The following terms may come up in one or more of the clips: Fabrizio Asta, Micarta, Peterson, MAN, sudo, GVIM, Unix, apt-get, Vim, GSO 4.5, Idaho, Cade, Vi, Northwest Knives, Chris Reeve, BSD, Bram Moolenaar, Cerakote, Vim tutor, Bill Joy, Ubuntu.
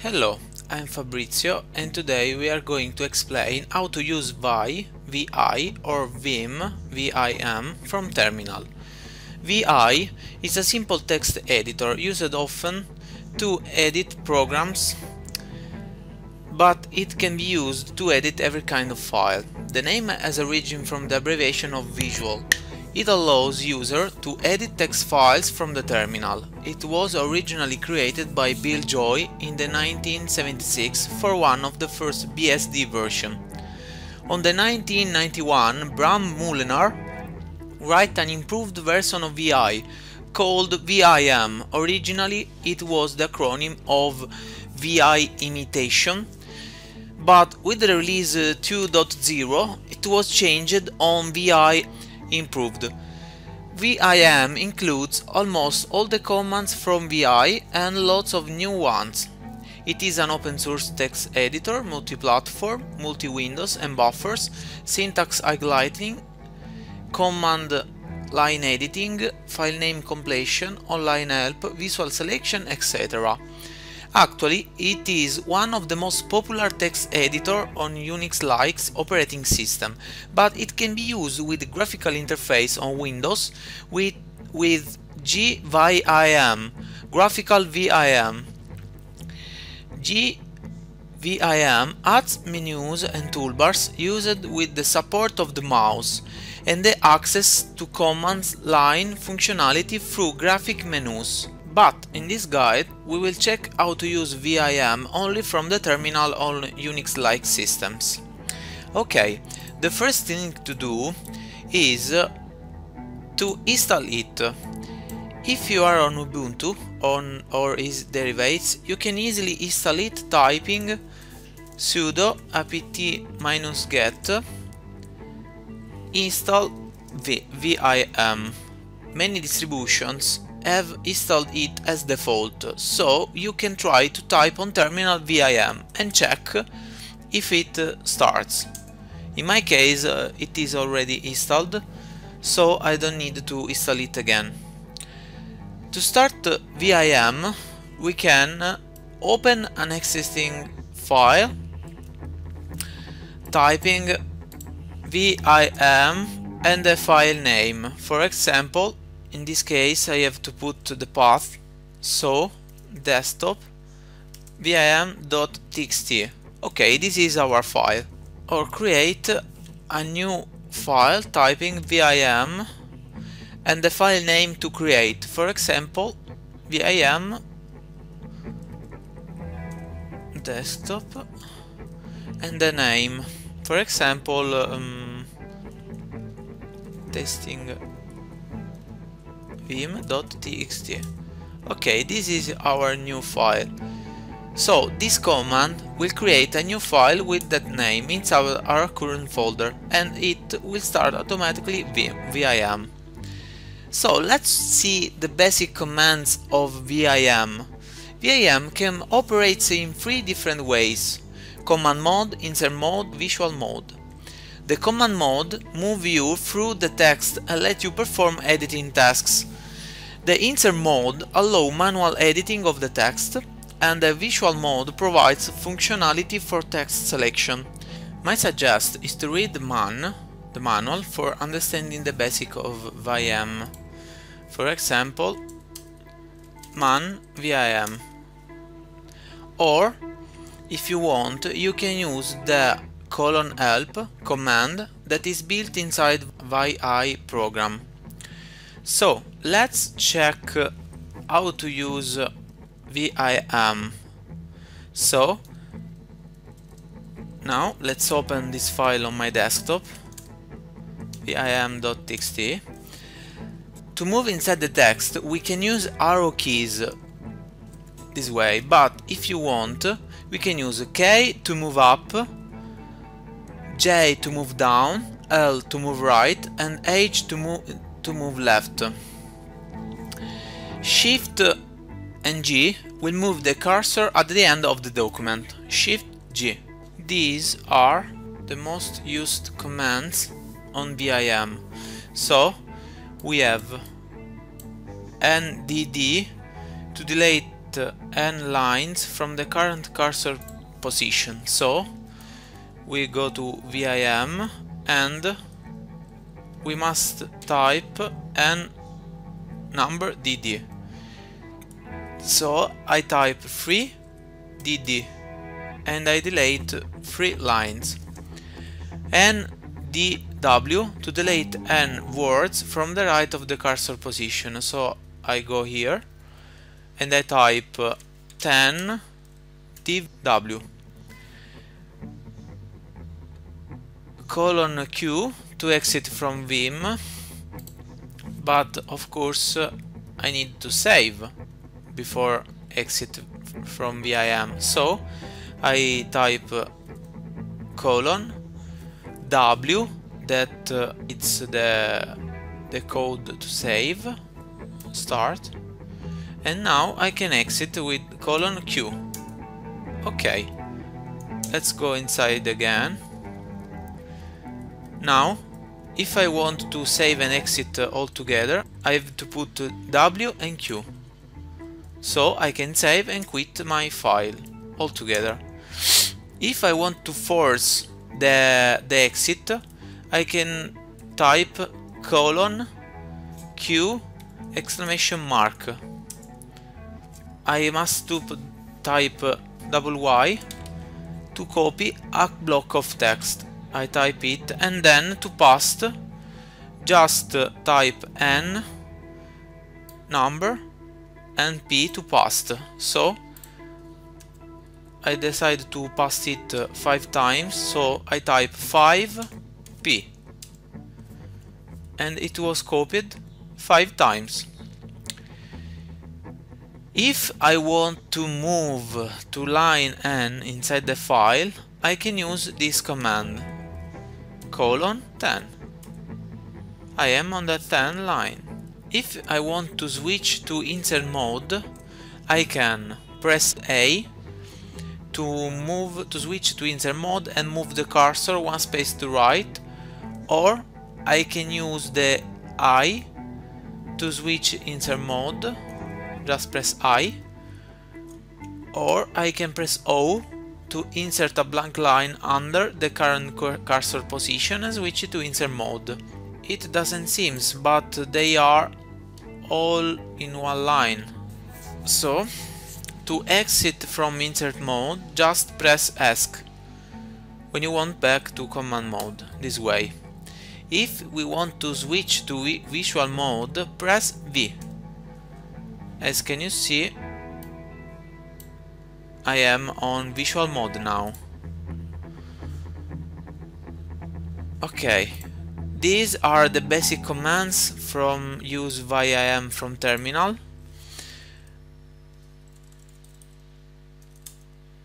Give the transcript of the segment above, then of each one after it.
Hello, I'm Fabrizio and today we are going to explain how to use VI or VIM from terminal. VI is a simple text editor used often to edit programs, but it can be used to edit every kind of file. The name has origin from the abbreviation of visual. It allows user to edit text files from the terminal. It was originally created by Bill Joy in the 1976 for one of the first BSD version. On the 1991, Bram Moolenaar wrote an improved version of VI called VIM. Originally it was the acronym of VI imitation, but with the release 2.0 it was changed on VI improved. VIM includes almost all the commands from VI and lots of new ones. It is an open source text editor, multi-platform, multi-windows and buffers, syntax highlighting, command line editing, file name completion, online help, visual selection, etc. Actually, it is one of the most popular text editor on Unix-like operating system, but it can be used with graphical interface on Windows with GVIM, graphical VIM. GVIM adds menus and toolbars used with the support of the mouse and the access to command line functionality through graphic menus. But in this guide we will check how to use VIM only from the terminal on Unix-like systems. Okay, the first thing to do is to install it. If you are on Ubuntu or its derivatives, you can easily install it typing sudo apt-get install VIM. Many distributions have installed it as default, so you can try to type on terminal VIM and check if it starts. In my case it is already installed, so I don't need to install it again. To start VIM we can open an existing file typing VIM and the file name. For example, in this case I have to put the path, so desktop vim.txt. Okay, this is our file. Or create a new file typing vim and the file name to create. For example, vim desktop and the name. For example, testing vim.txt. Okay, this is our new file. So this command will create a new file with that name inside our current folder and it will start automatically VIM. So let's see the basic commands of VIM. VIM can operate in three different ways: command mode, insert mode, visual mode. The command mode moves you through the text and lets you perform editing tasks. The insert mode allows manual editing of the text, and the visual mode provides functionality for text selection. My suggestion is to read the manual for understanding the basics of VIM. For example, MAN VIM. Or, if you want, you can use the :help command that is built inside VI program. So let's check how to use VIM. So now let's open this file on my desktop, vim.txt. To move inside the text we can use arrow keys this way, but if you want we can use K to move up, J to move down, L to move right, and H to move left. Shift and G will move the cursor at the end of the document. Shift G. These are the most used commands on VIM. So we have NDD to delete n lines from the current cursor position. So we go to VIM and we must type n number DD. So I type 3 DD and I delete 3 lines. NDW to delete n words from the right of the cursor position. So I go here and I type 10 DW colon Q to exit from Vim, but of course I need to save before exit from Vim. So I type colon W, that it's the code to save, start, and now I can exit with colon Q. Okay, let's go inside again. Now if I want to save and exit all together, I have to put W and Q, so I can save and quit my file all together. If I want to force the exit, I can type colon Q exclamation mark. I must type double Y to copy a block of text. I type it, and then to paste, just type N number and P to paste. So I decide to paste it 5 times, so I type 5P and it was copied 5 times. If I want to move to line N inside the file, I can use this command colon 10. I am on the 10 line. If I want to switch to insert mode, I can press A to switch to insert mode and move the cursor one space to right, or I can use the I to switch insert mode, just press I, or I can press O to insert a blank line under the current cursor position and switch it to insert mode. It doesn't seem, but they are all in one line. So to exit from insert mode, just press ESC when you want back to command mode, this way. If we want to switch to visual mode, press V. As can you see, I am on visual mode now. Okay, these are the basic commands from use VIM from terminal,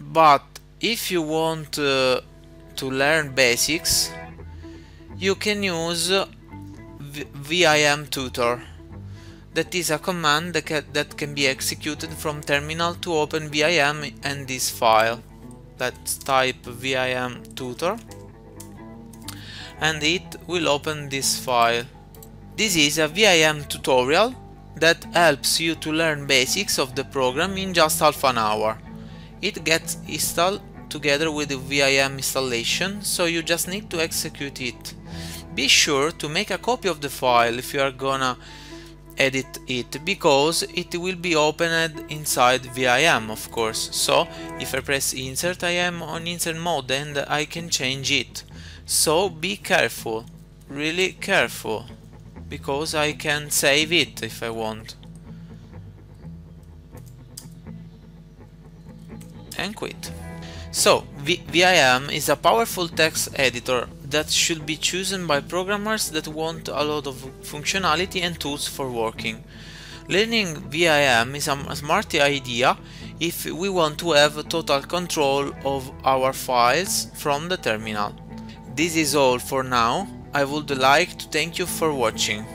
but if you want to learn basics, you can use VIM tutor. That is a command that can be executed from terminal to open VIM and this file. Let's type VIM tutor and it will open this file. This is a VIM tutorial that helps you to learn basics of the program in just half an hour. It gets installed together with the VIM installation, so you just need to execute it. Be sure to make a copy of the file if you are gonna edit it, because it will be opened inside VIM, of course. So if I press insert, I am on insert mode and I can change it. So be careful, really careful, because I can save it if I want and quit. So VIM is a powerful text editor that should be chosen by programmers that want a lot of functionality and tools for working. Learning VIM is a smart idea if we want to have total control of our files from the terminal. This is all for now. I would like to thank you for watching.